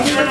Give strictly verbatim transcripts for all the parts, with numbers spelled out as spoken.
Check it out.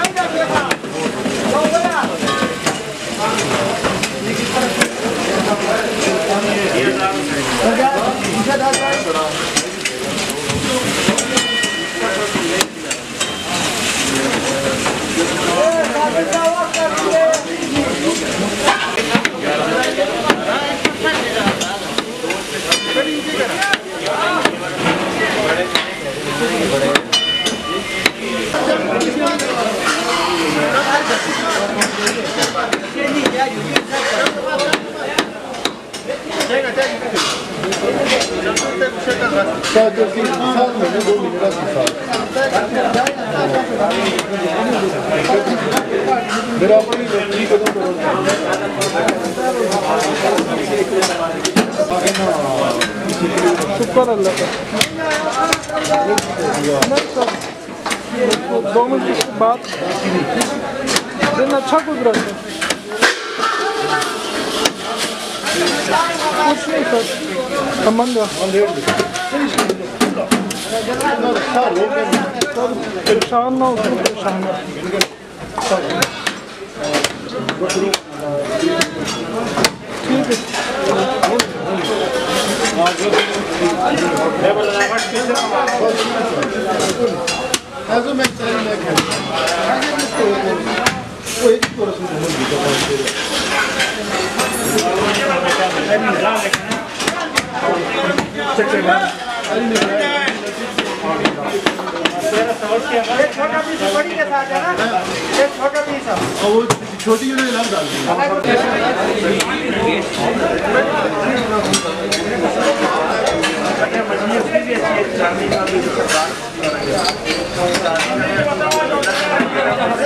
छोटी